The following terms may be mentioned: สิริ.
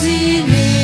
สิริ